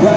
I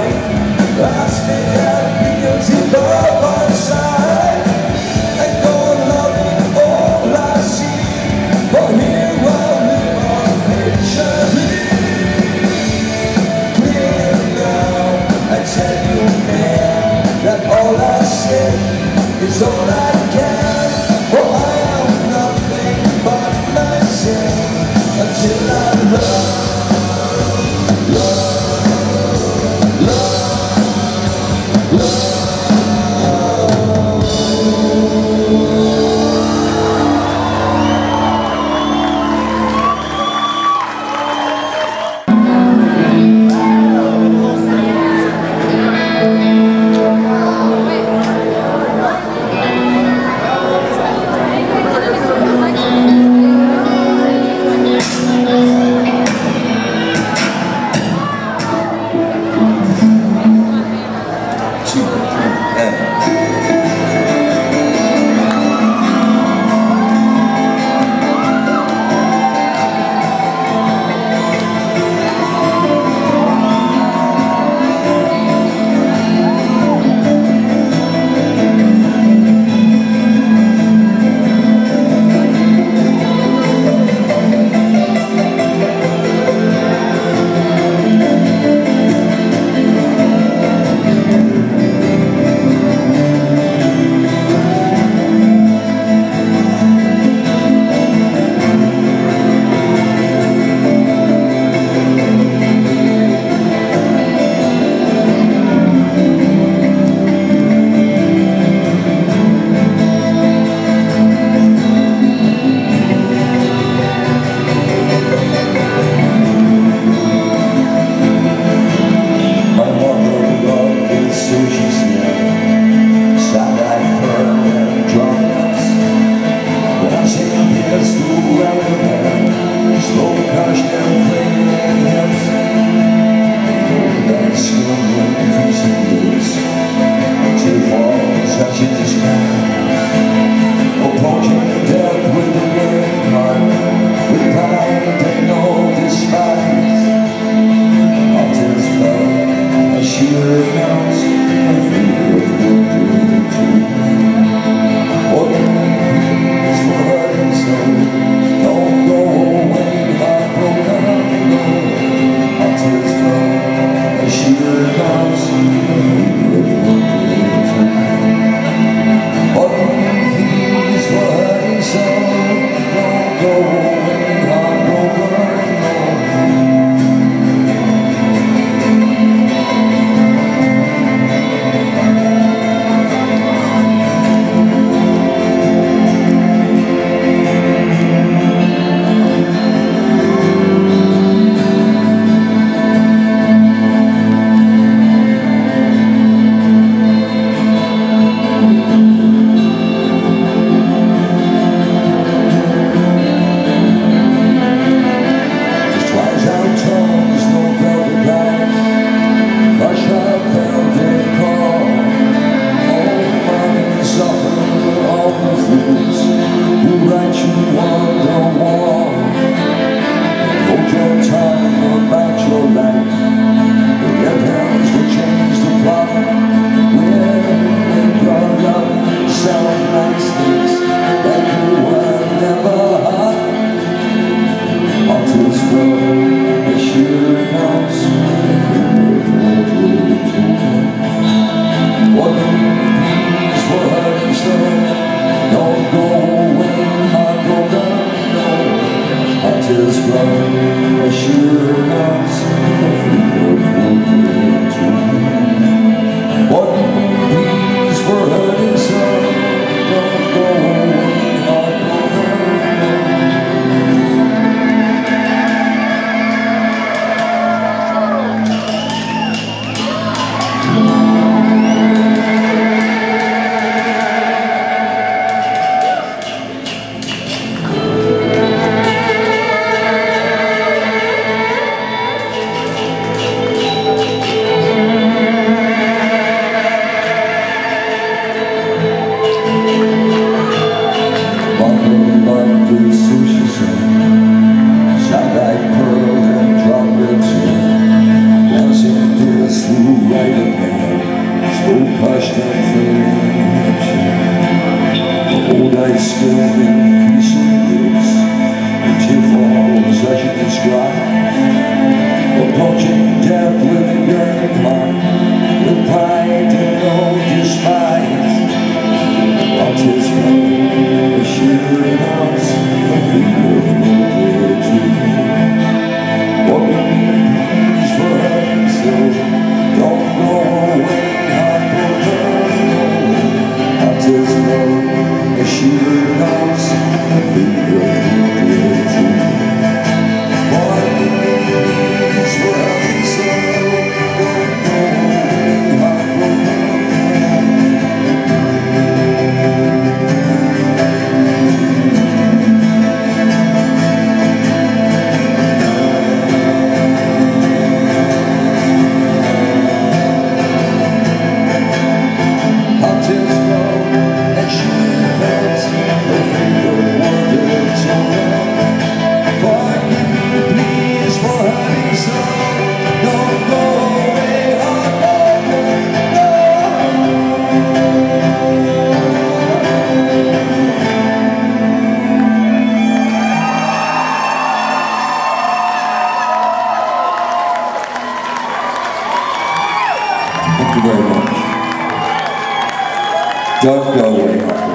Thank you very much. Don't go away, my friend.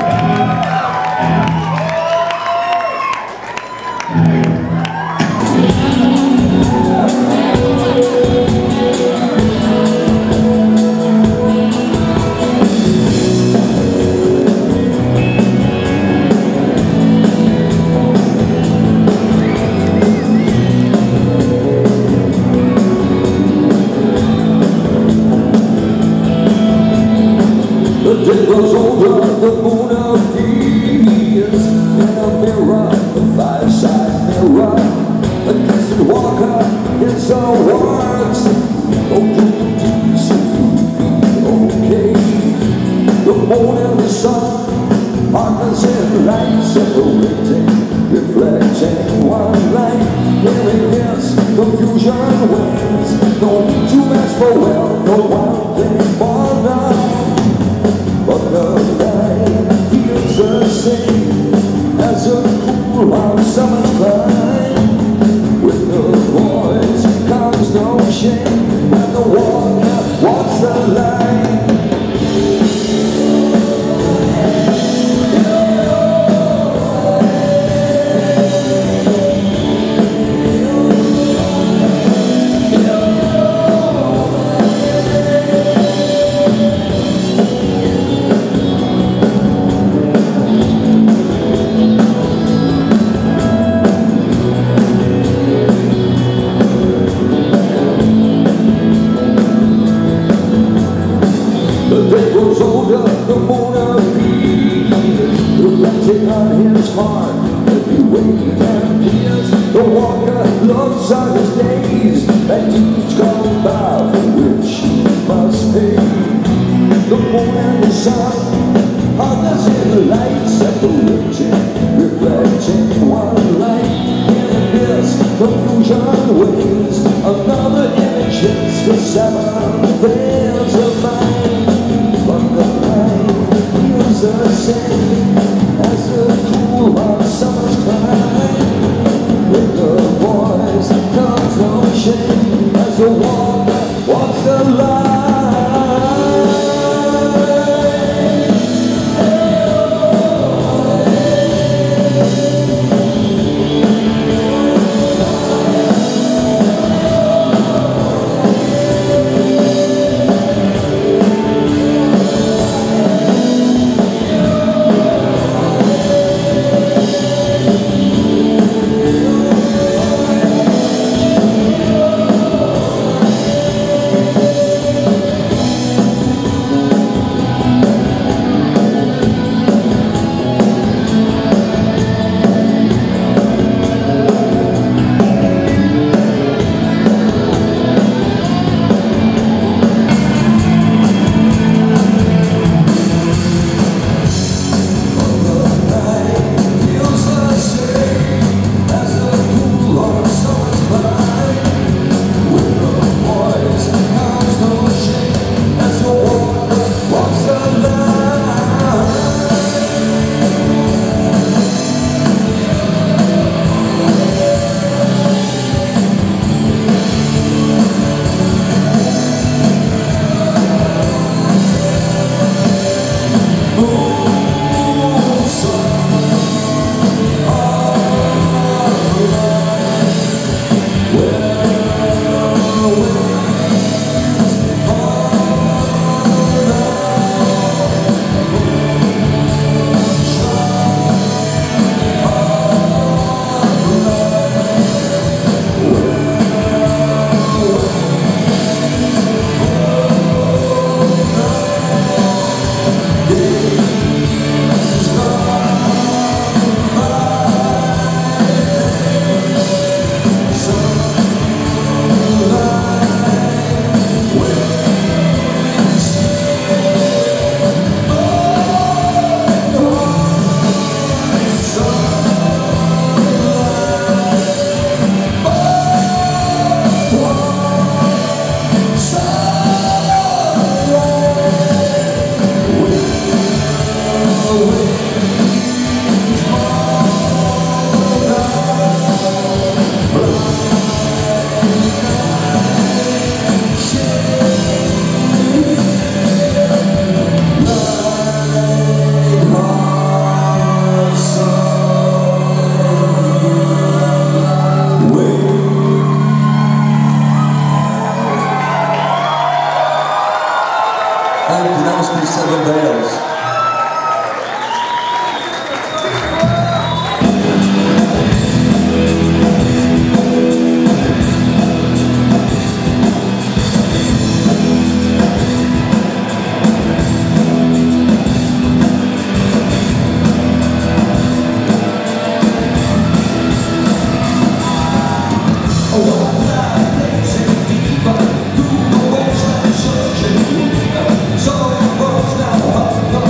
Seven Veils. But who knows, I'm sure you know. So it goes down,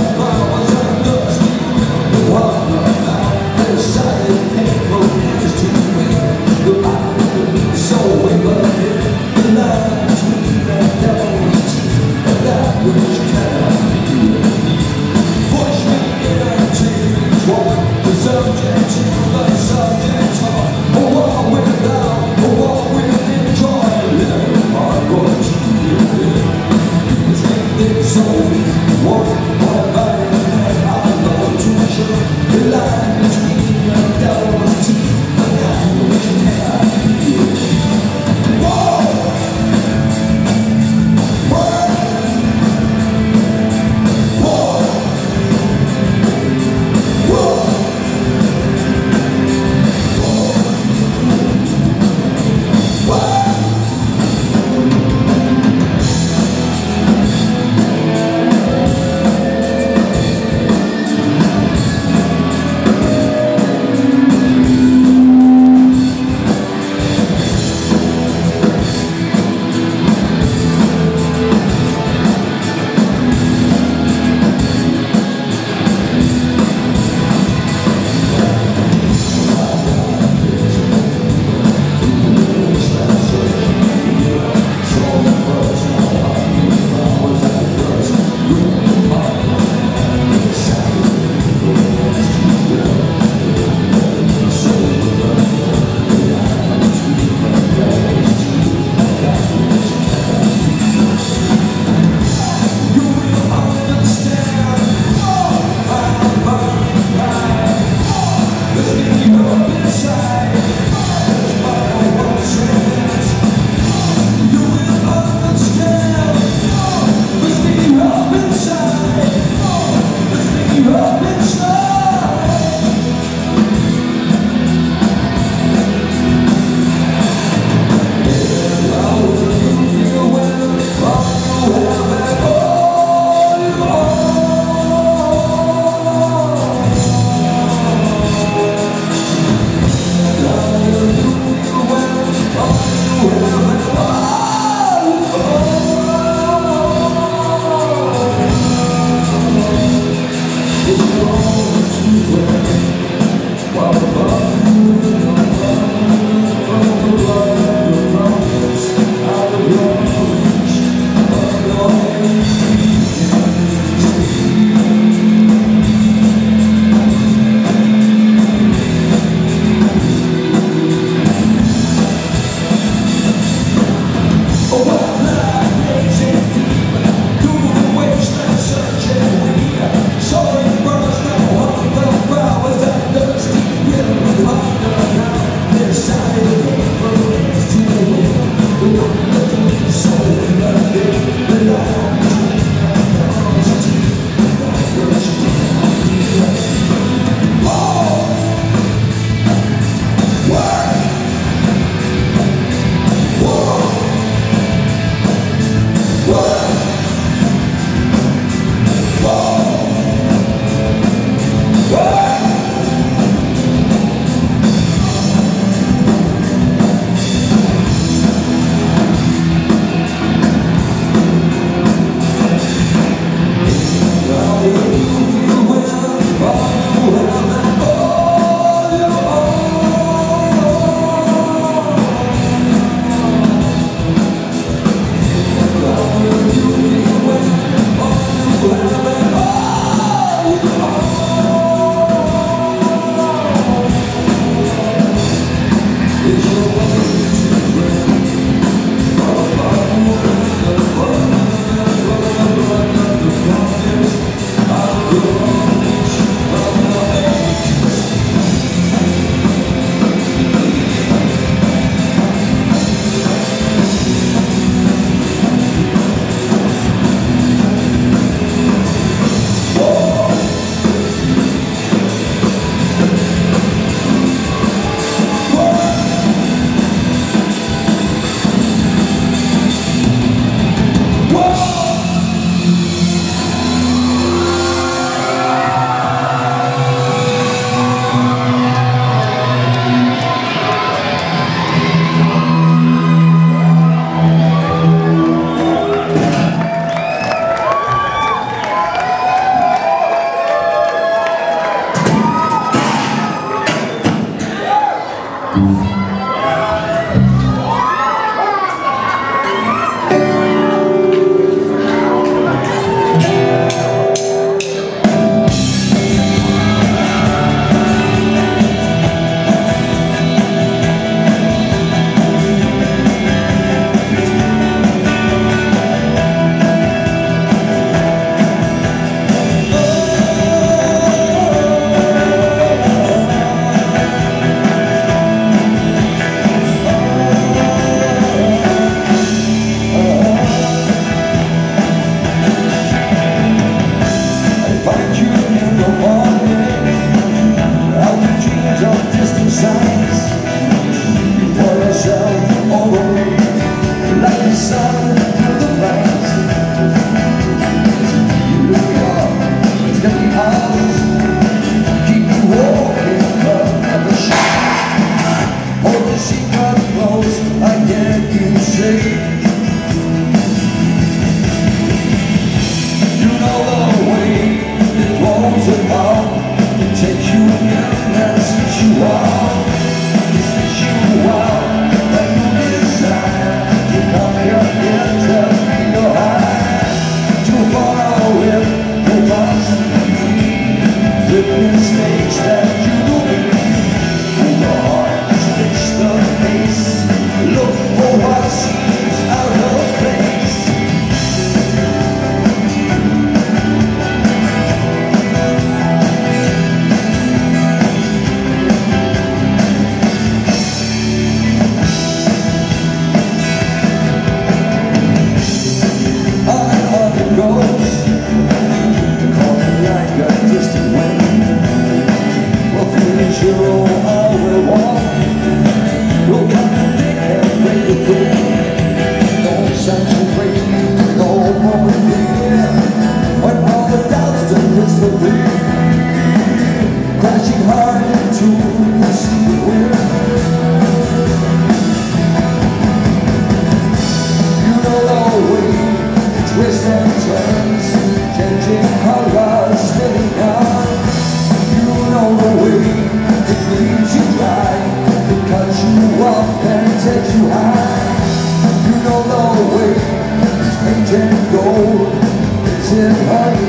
Everybody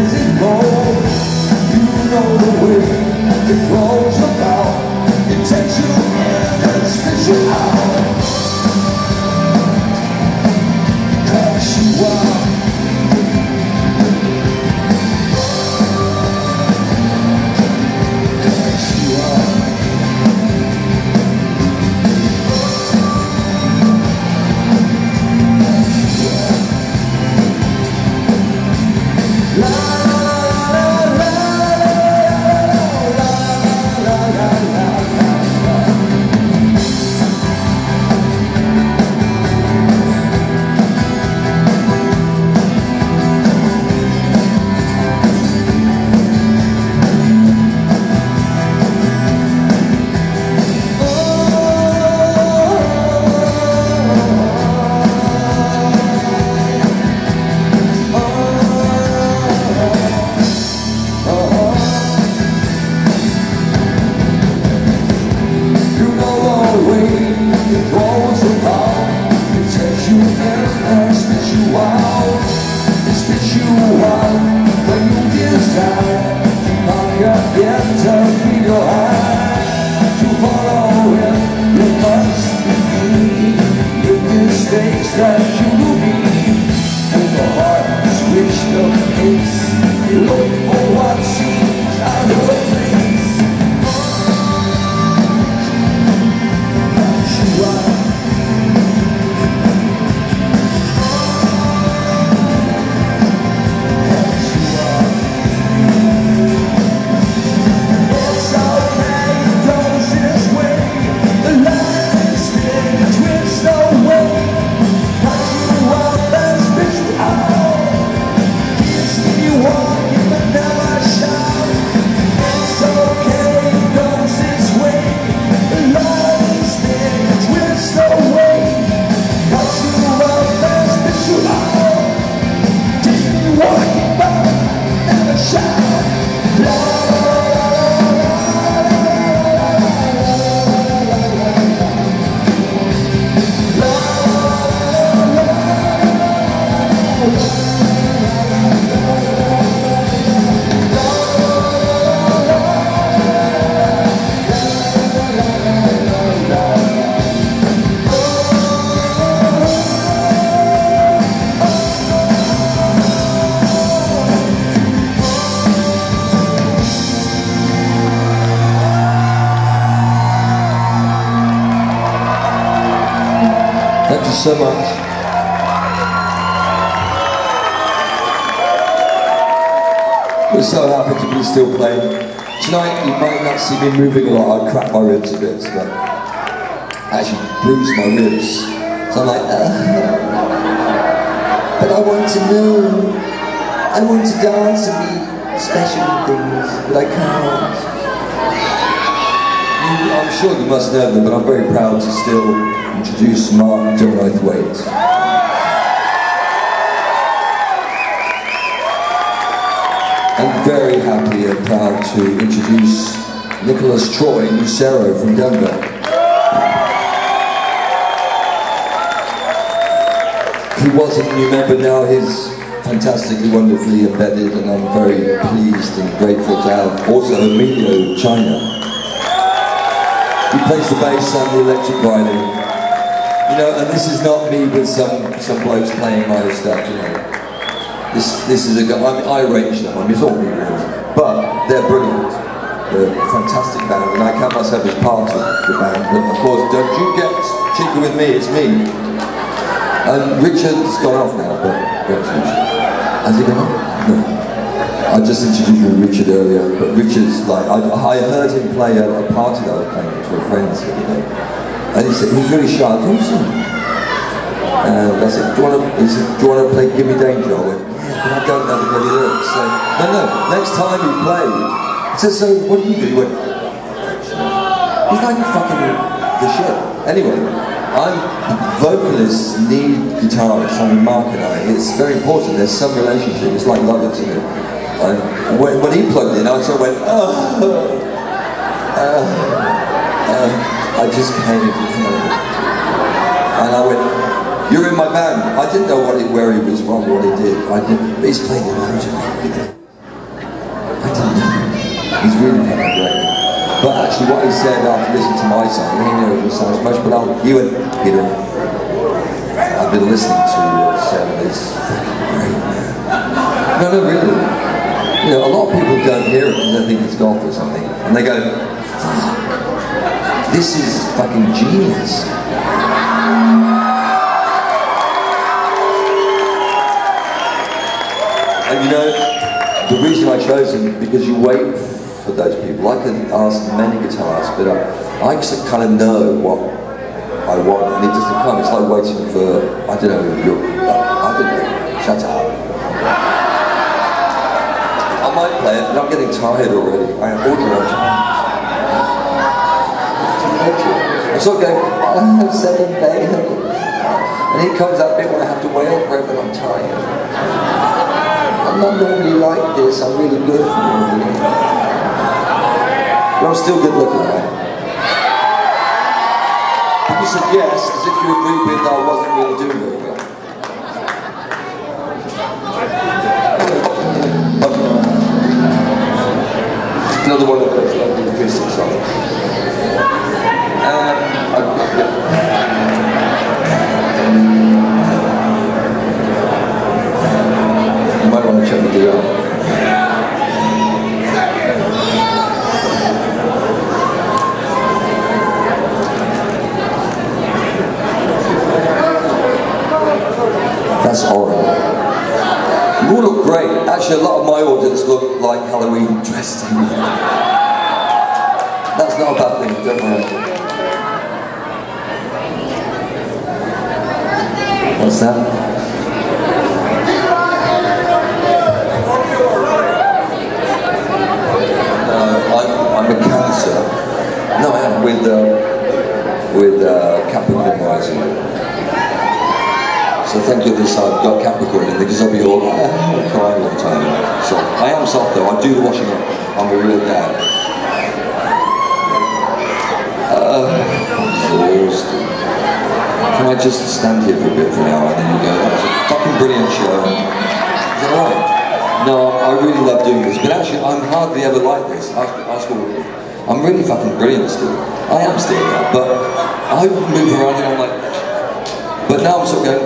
is involved. You know the way it rolls about. It takes you in and spits you out. Cuts you out. So much. We're so happy to be still playing. Tonight you might not see me moving a lot. I crack my ribs a bit, but I actually bruise my ribs. So I'm like, but I want to move. I want to dance and be special things, but I can't. I'm sure you must know them, but I'm very proud to still introduce Mark Gemini Thwaite. I'm very happy and proud to introduce Nicholas Troy Lucero from Denver. He was a new member, now he's fantastically, wonderfully embedded, and I'm very pleased and grateful to have also Emilio China. He plays the bass and the electric violin. You know, and this is not me with some blokes playing my stuff, you know. This is a guy, I arranged them, I mean, it's all me really. But they're brilliant. They're a fantastic band, and I count myself as part of the band. But of course, don't you get cheeky with me, it's me. And Richard's gone off now, but where's Richard? Has he gone off? No. I just introduced you to Richard earlier, but Richard's like, I heard him play at a party that I was playing with a friend's, you know. And he said, he's really shy, I think so. And I said, do you want to play Gimme Danger? I went, yeah, but I don't know the bloody lyrics. So, no, next time he played, I said, so what do you do? He went, he's like fucking the shit. Anyway, vocalists need guitarists, I mean Mark and I. It's very important, there's some relationship, it's like love to me. And when he plugged in, I sort of went, I just came in, and I went, You're in my band. I didn't know where he was from, what he did. But he's playing the banjo. I didn't know. He's really fucking great. But actually, what he said after listening to my song, I mean, you know, it sounds much, but you and Peter, I've been listening to your set, and it's fucking great, man. No, really. You know, a lot of people don't hear it because they think it's golf or something, and they go, fuck, this is fucking genius. And you know, the reason I chose him, because you wait for those people. I can ask many guitarists, but I just kind of know what I want, and it doesn't come. It's like waiting for, I don't know, shut up. I might play it, but I'm getting tired already. I am ordinary. I'm sort of going, I have 7 days. And it comes out a bit when I have to wail forever, and I'm tired. I'm not normally like this, I'm really good normally. But I'm still good looking, right? You said yes, as if you agreed with that I wasn't really doing very well. Another one of those lovely acoustic songs. That's horrible. You all look great. Actually, a lot of my audience look like Halloween dressed in. That's not a bad thing, don't worry. What's that? Capricorn rising. So thank goodness I've got Capricorn in there, because I'll be all crying all the time. So I am soft though, I do the washing up. I'm a real dad. Exhausted. Can I just stand here for a bit for an hour and then you go, that was a fucking brilliant show. Is that right? No, I really love doing this, but actually I'm hardly ever like this. I'm really fucking brilliant still. I am still, but I move around and I'm like... But now I'm sort of going...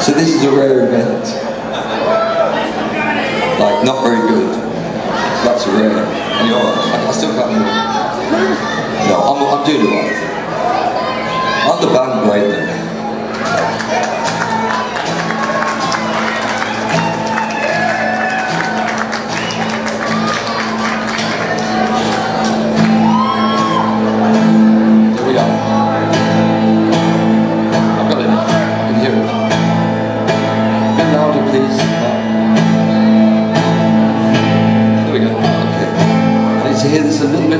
So this is a rare event. Like, not very good. That's rare. And you're like, I still can't move. No, I'm doing it right. I'm the band great then.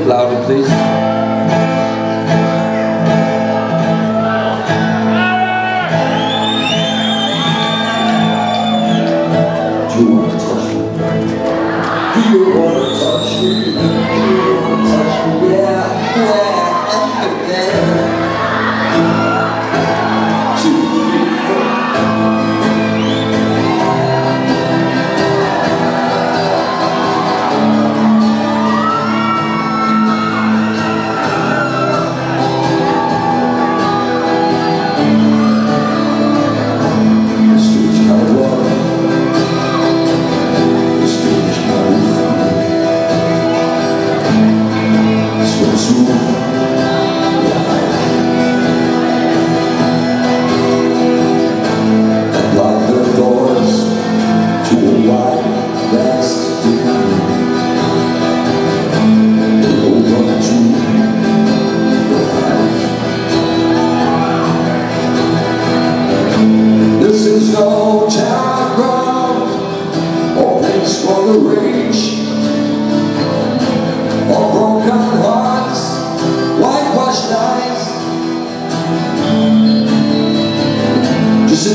Louder, please. Do you want to touch me? Do you want to touch me? Do you want to touch me? Yeah. 2, 3, 4.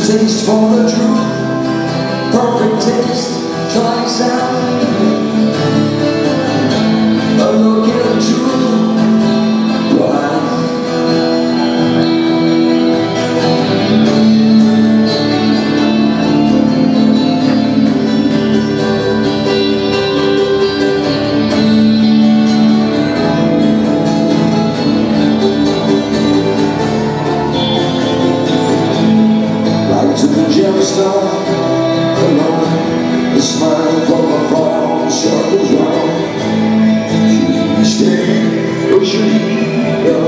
Taste for the truth, perfect taste, trying sound. A look into the eyes. star alone. The smile from afar circles round. Should we stay or should we go?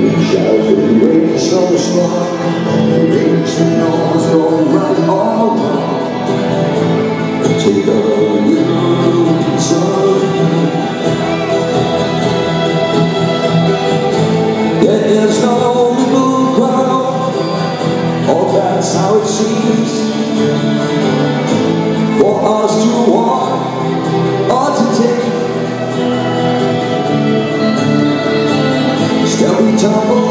The shadows of the rain so small. The rain's the noise going right all wrong. Take a look at the sun. There's no blue cloud, oh that's how it seems, for us to walk or to take. Still we tumble.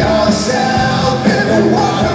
Yourself in the water.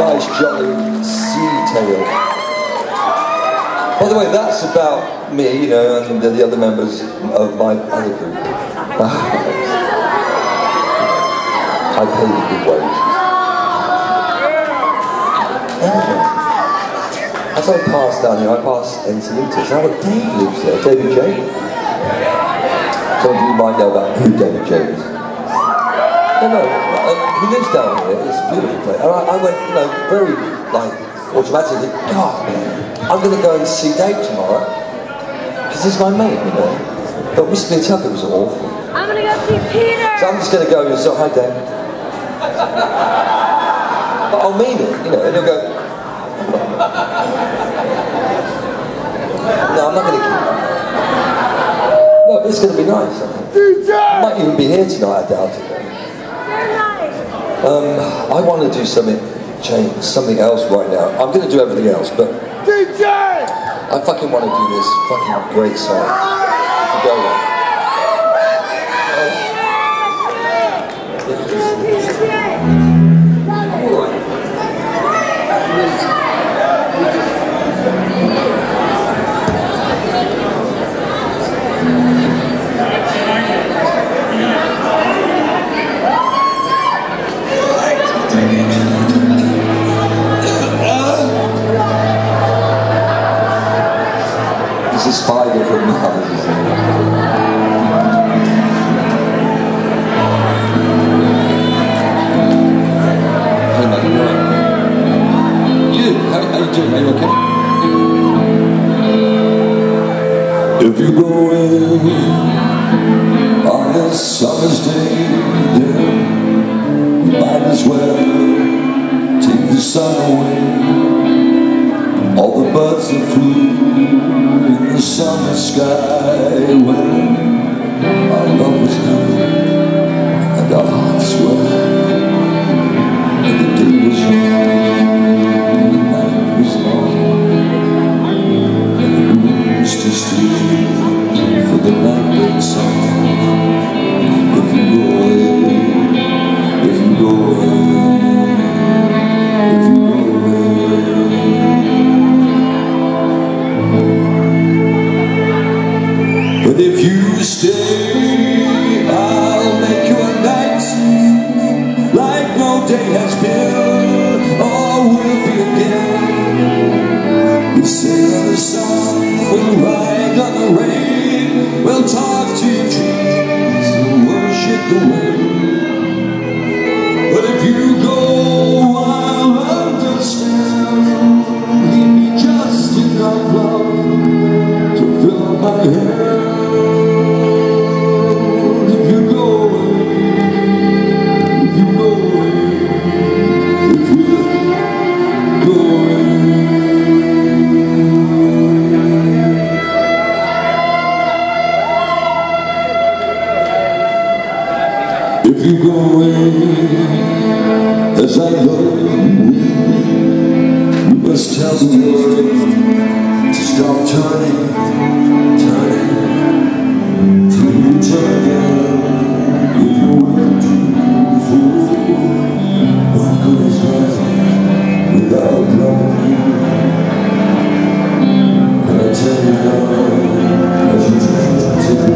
nice jolly sea tale. By the way, that's about me, you know, and the other members of my other group. I pay the big wages. Yeah. As I pass down here, I pass Encinitas. Now look, Dave lives there, David James. Some of you might know about who David James is. No. He lives down here, it's a beautiful place. And I went, you know, very, like, automatically, God, I'm going to go and see Dave tomorrow, because he's my mate, you know. But we split up, it was awful. I'm going to go see Peter! So I'm just going to go and say, hi, Dave. But I'll mean it, you know, and he'll go... No, I'm not going to keep it. No, it's going to be nice, I think. Peter! I might even be here tonight, I doubt it. I want to do something, change something else right now. I'm going to do everything else, but DJ! I fucking want to do this fucking great song. It's 5 different numbers. You, how you doing? Are you okay? If you go in on this summer's day, then you might as well take the sun away. All the birds that flew in the summer sky, when our love was young and our hearts were, and the day was young and the night was long, and the moon used to sleep for the nightbird song. Stay, I'll make you a night like no day has been or will be again. We'll sing on the sun, we'll ride on the rain, we'll talk to trees and worship the wind. But if you go, I'll understand. Leave me just enough love to fill up my head. If you go away, as I love you, you must tell the world to stop turning, turning, till you turn again. If you want to fool, what good is life without loving you? Can I tell you now, as you turn to me,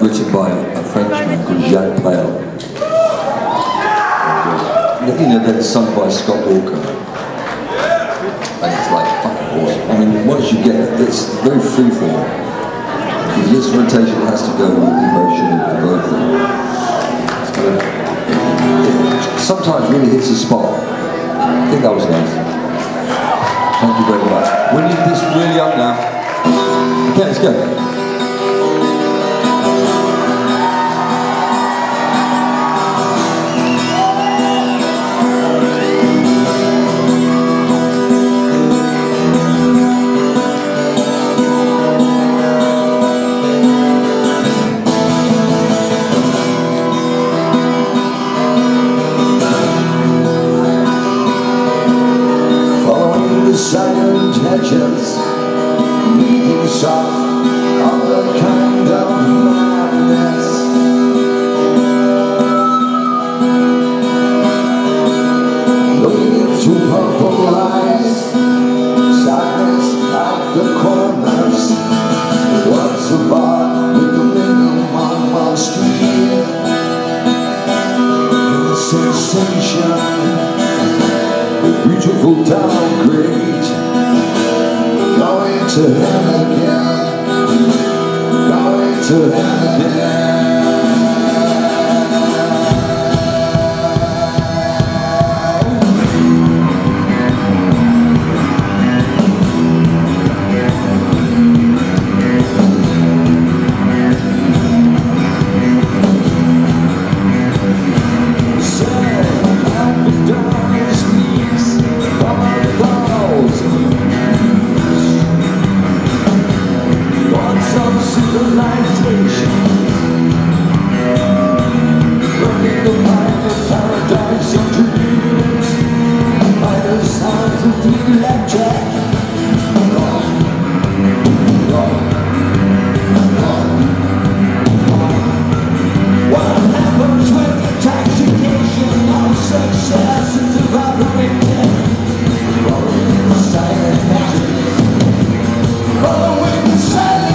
written by a Frenchman called Jacques Brel. You know, then sung by Scott Walker. And it's like, fucking awesome. I mean, once you get it's very free form. The instrumentation has to go with the emotion of the vocal. It's kind of, it sometimes really hits a spot. I think that was nice. Thank you very much. We need this really up now. Okay, let's go. Silent hedges, meeting some other kind of madness. Looking into purple eyes, silence at the corners. What's the bar with the minimum of steel? The sensation, the beautiful downgrade. To hell again, going to hell again. So at the dawn speaks by the walls. Some civilization burning the light of paradise in dreams. By the sounds of the electric what happens with the intoxication of success is evaporated. Rolling the silent matches, rolling the silent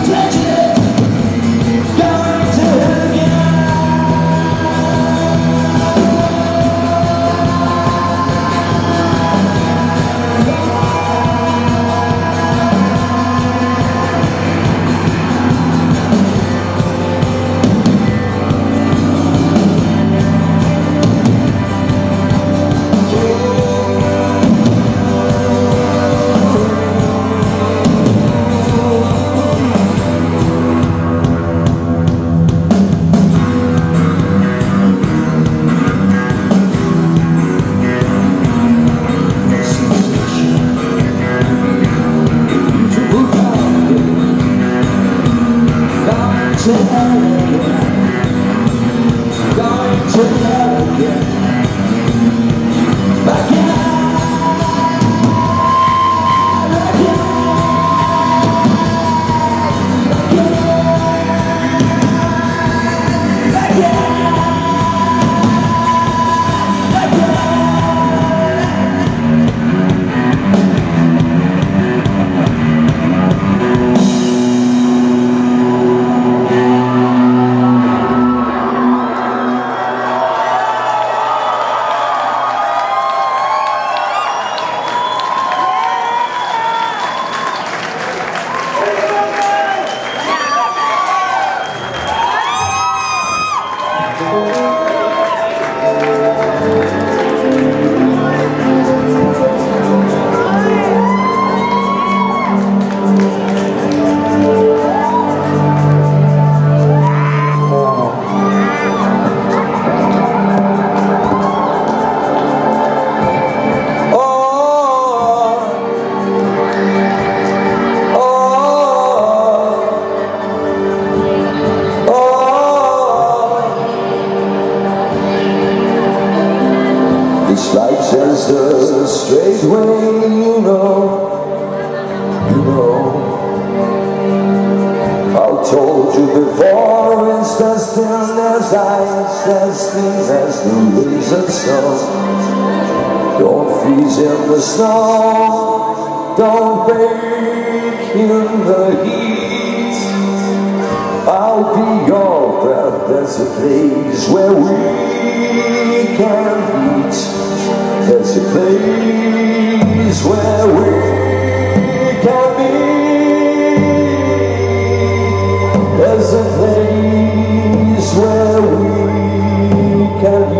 in the heat, I'll be gone. There's a place where we can meet. There's a place where we can be. There's a place where we can be.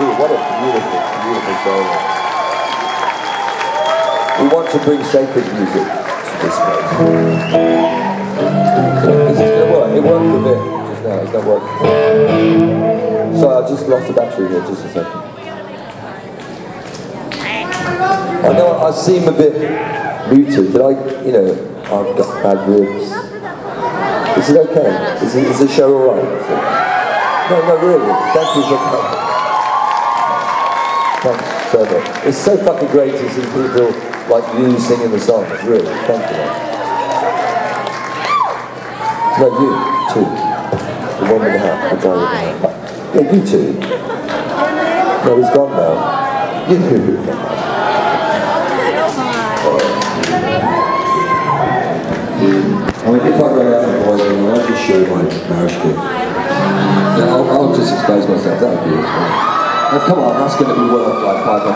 What a beautiful, beautiful solo. We want to bring sacred music to this place. Is this going to work? It worked a bit just now, it's not working. Sorry, I just lost the battery here, just a second. I know I seem a bit muted, but I've got bad ribs. Is it okay? Is the show alright? No, no, really. Thank you for coming. Thanks so much. It's so fucking great to see people like you singing the songs, really. Thank you. No, you too. The one with the hat, the guy with the hat. Yeah, you too. No, he's gone now. You. I mean, if I run out of boys, I might just show my marriage gift. Yeah, I'll just expose myself, that would be it. Now come on, that's going to be worth like $500.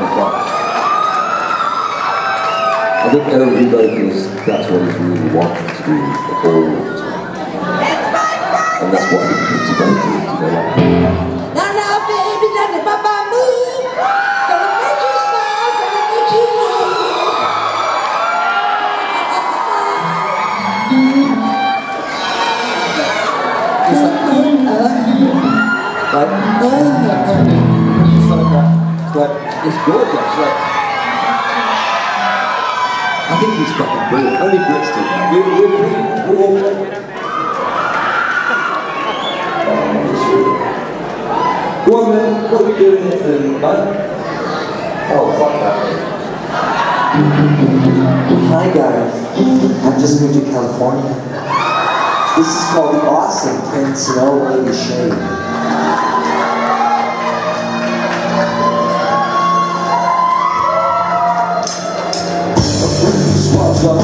I think every vocalist, that's what he's really wanting to do all the time. And that's what he needs to go to today. It's gorgeous, like, I think he's fucking brilliant. Only Brits do that. We're all right. Go on then, what are we doing here for the night? Oh, fuck that. Hi guys, I just moved to California. This is called The Awesome Prince and Old Lady Shade. Was a bird,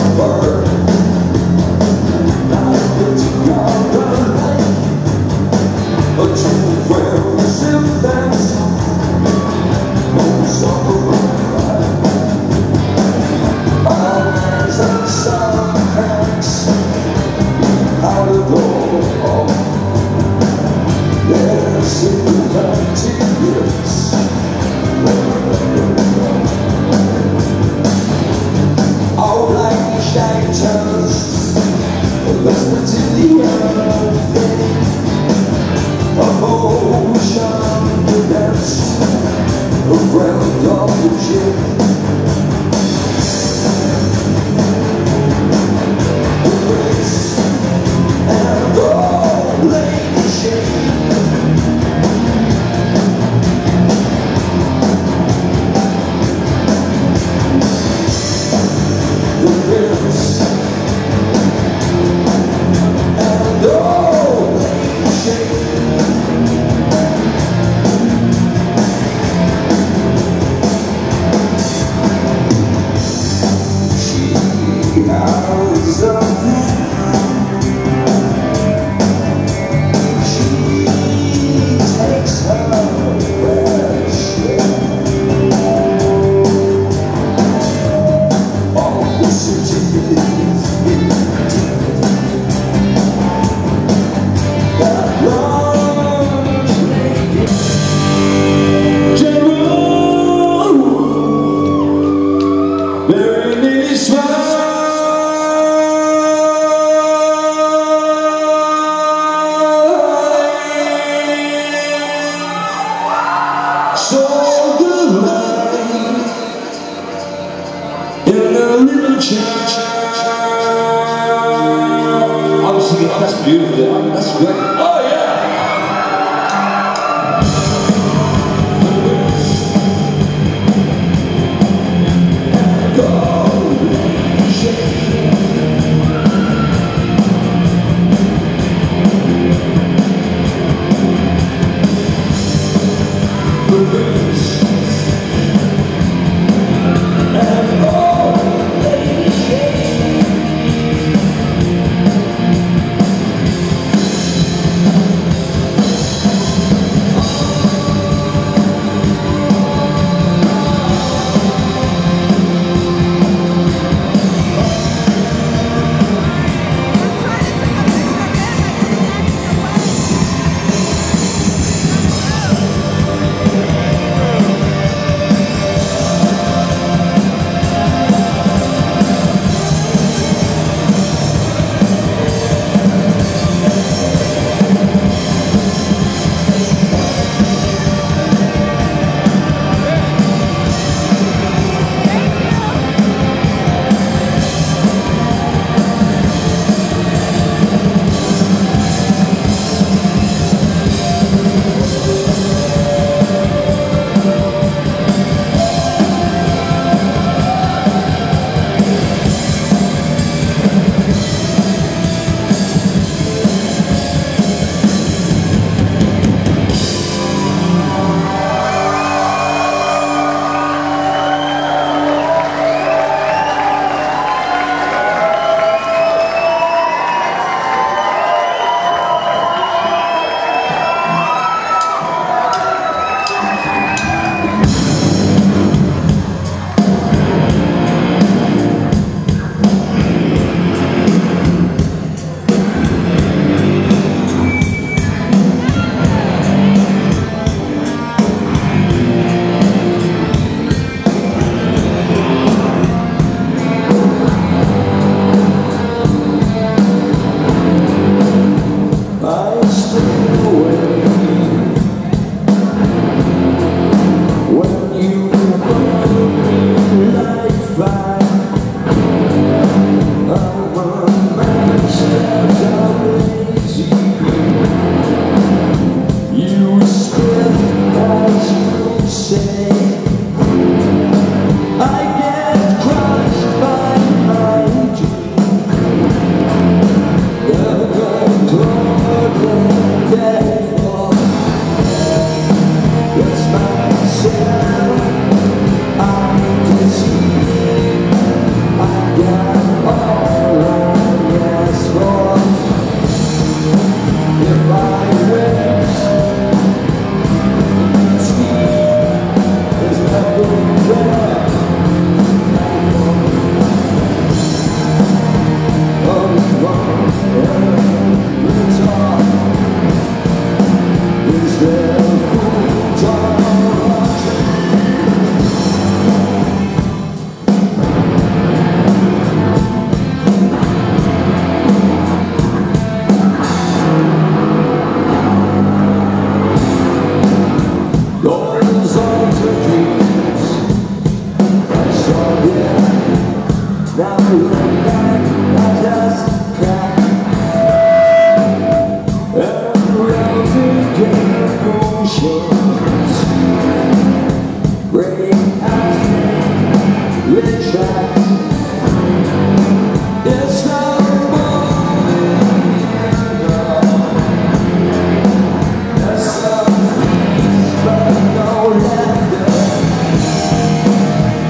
I went to Galilei, a true whale's infants, most of the world. Eyes and sound cracks out of all. Yes, in the 19 years. Let's put in the earth of ocean, the depths around all the ship.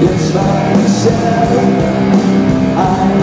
It's like I said,